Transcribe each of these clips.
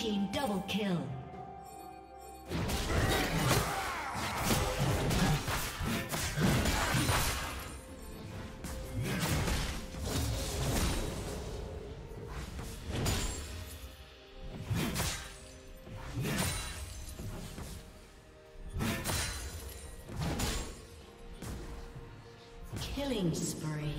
team double kill. Killing spree.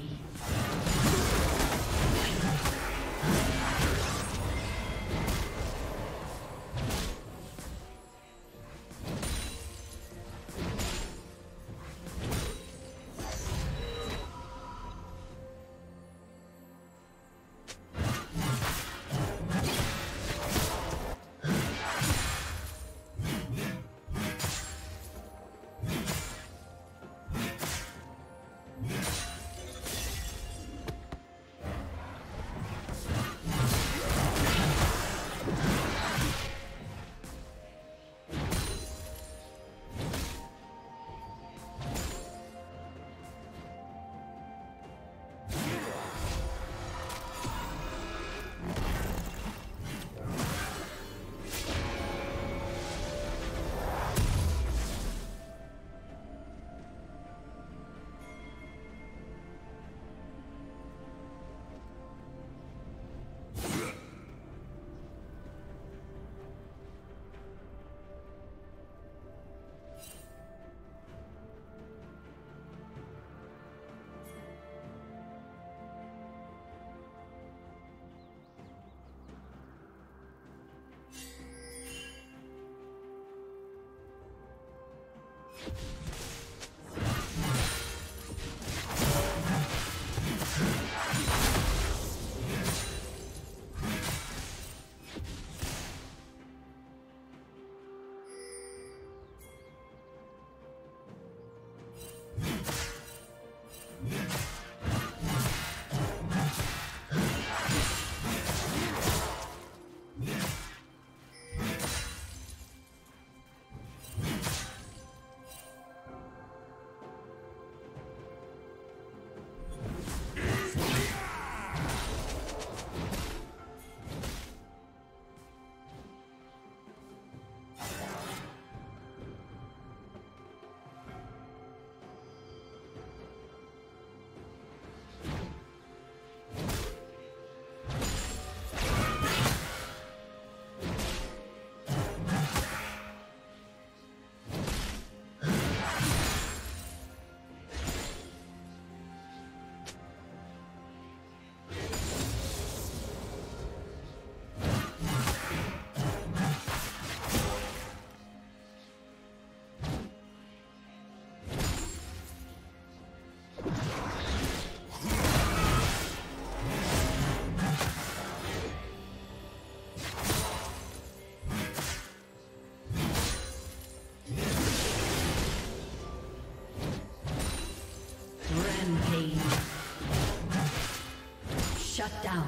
Shut down.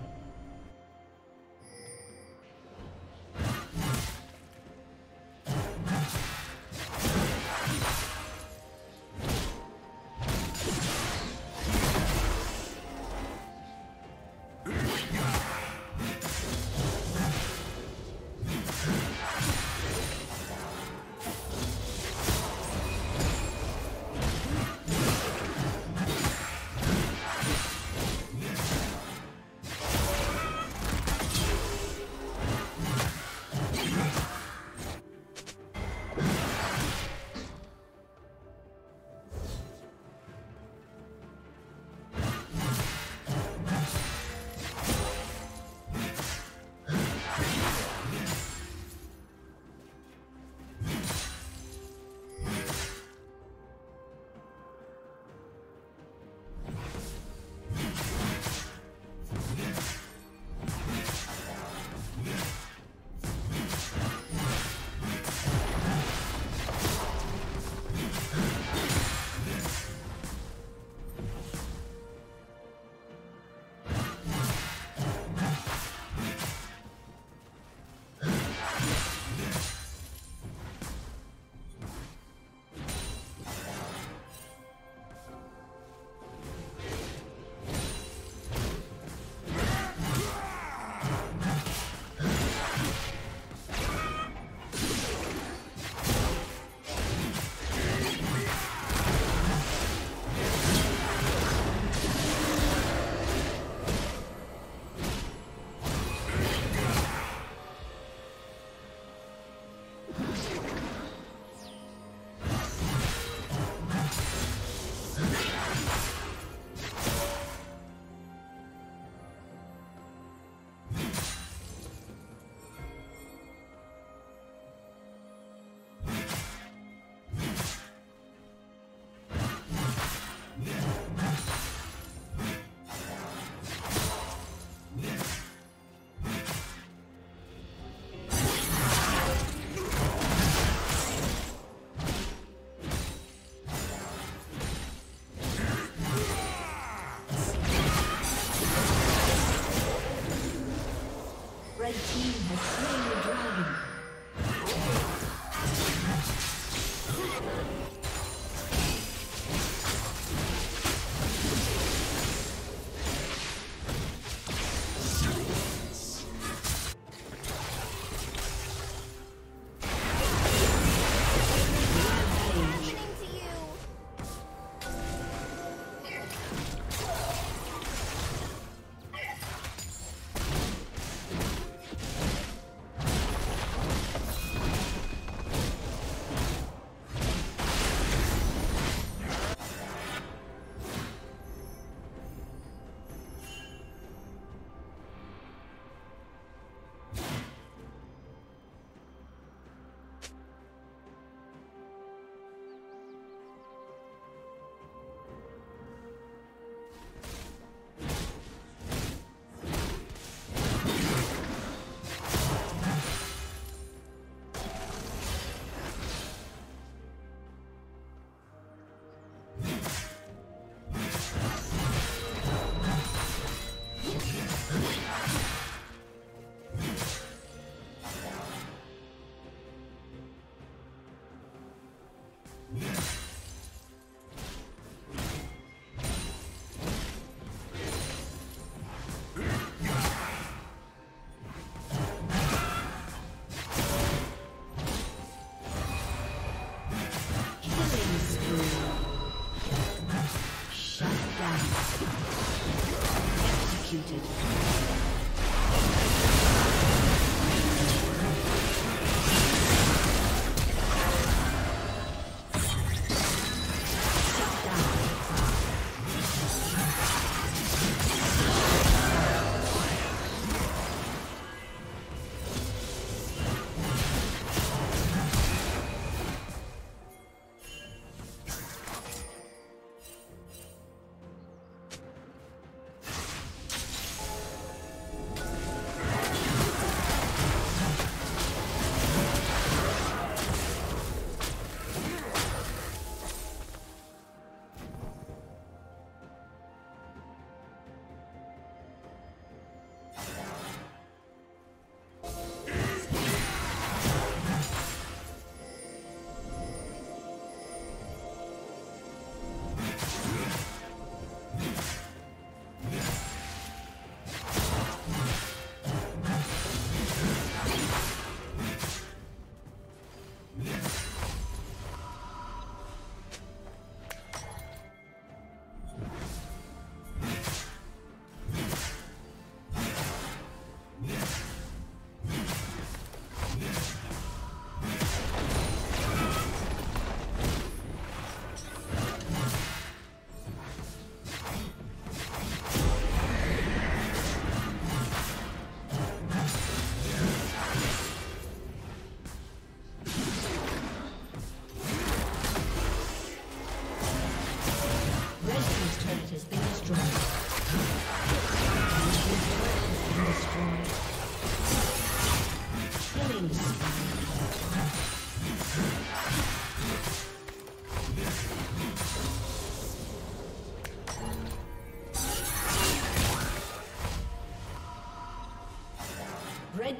Red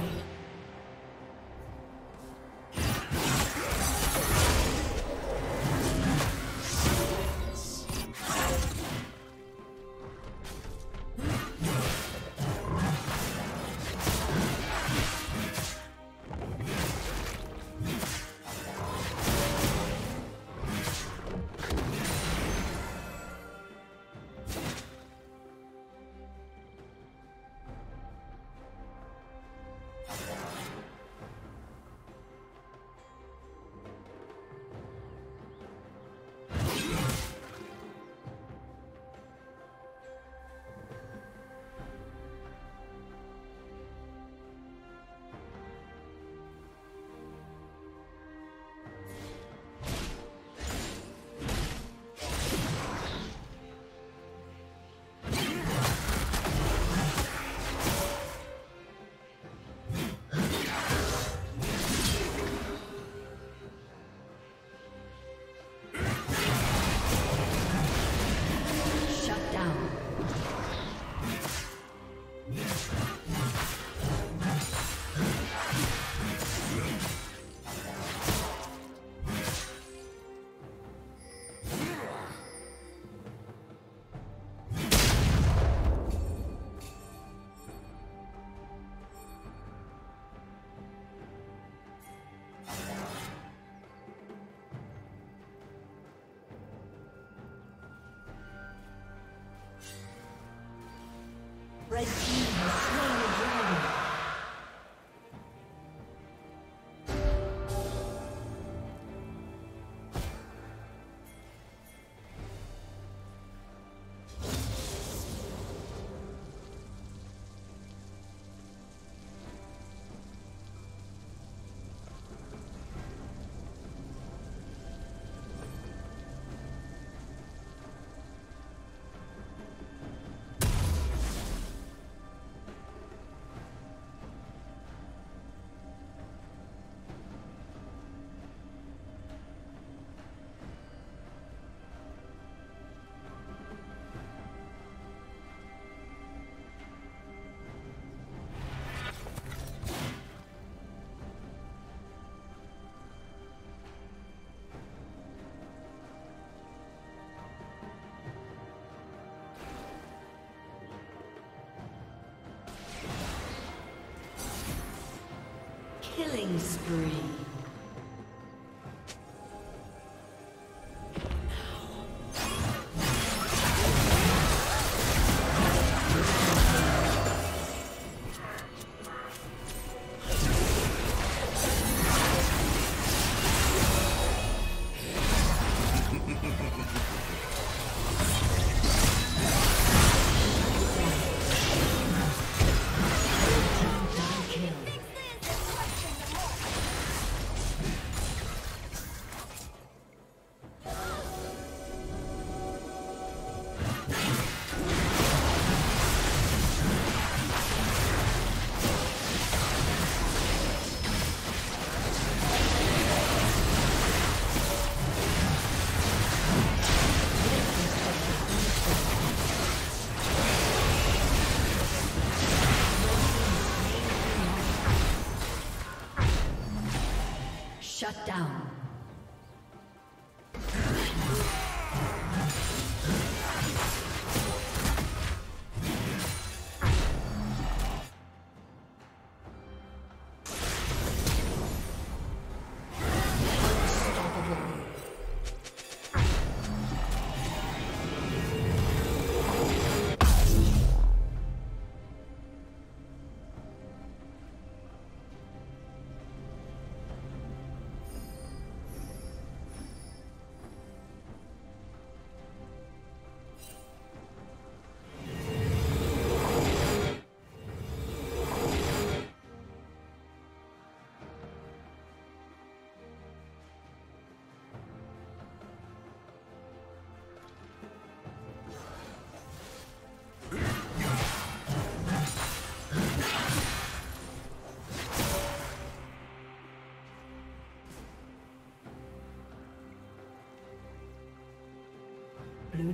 Red team has slain the dragon. Killing spree. Blue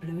Blue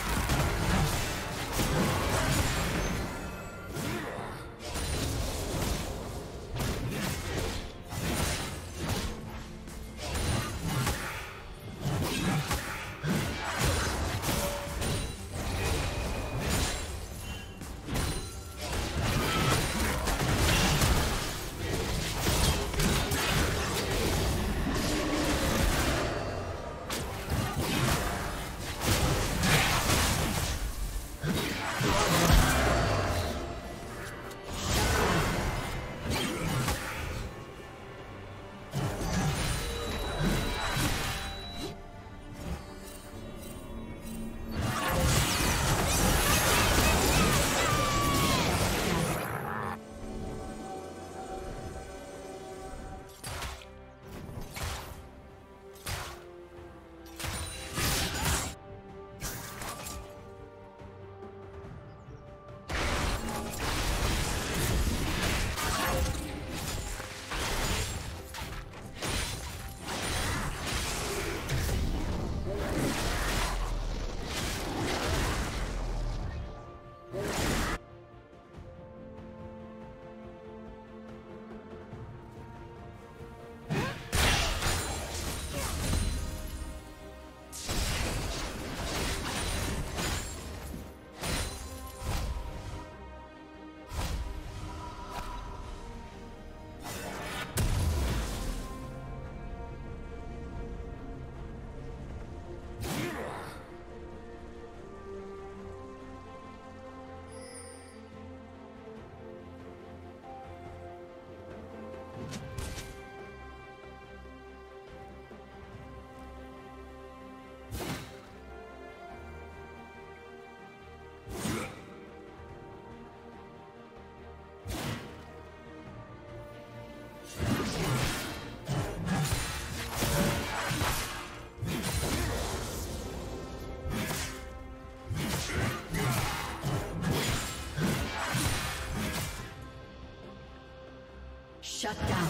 Shut down.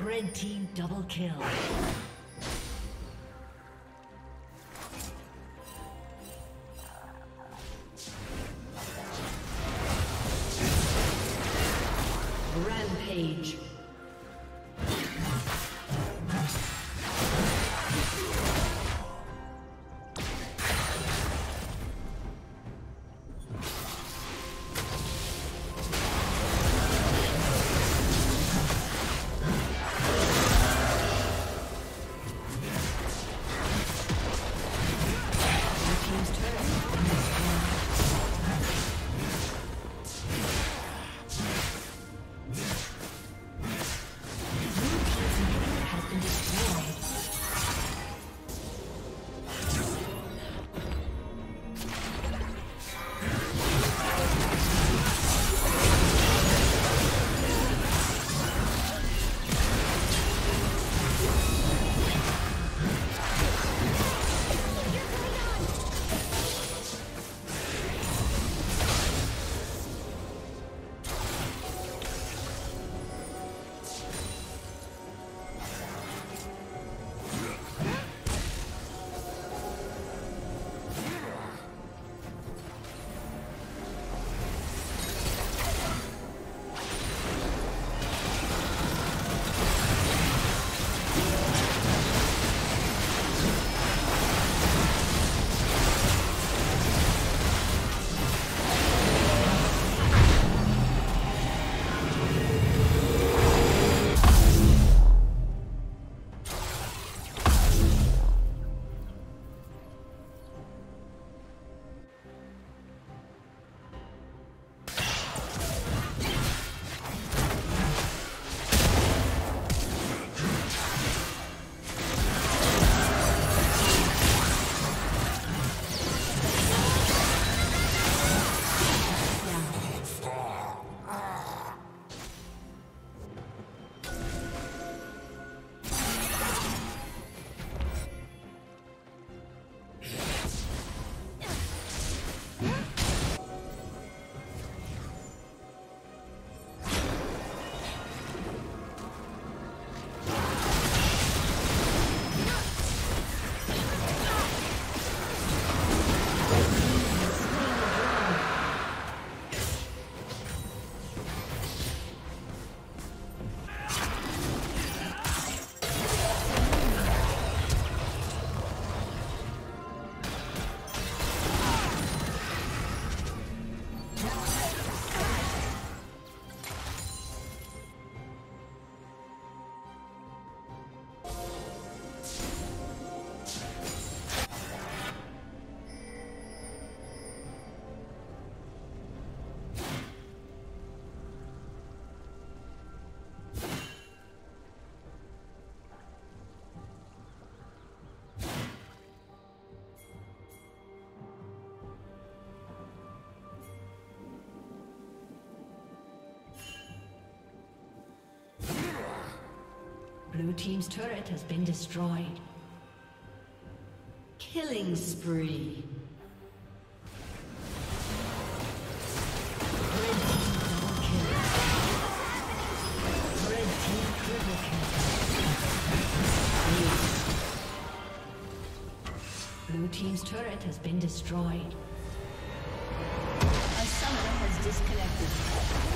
Red team double kill. Rampage. Blue team's turret has been destroyed. Killing spree. Blue team's turret has been destroyed. A summoner has disconnected.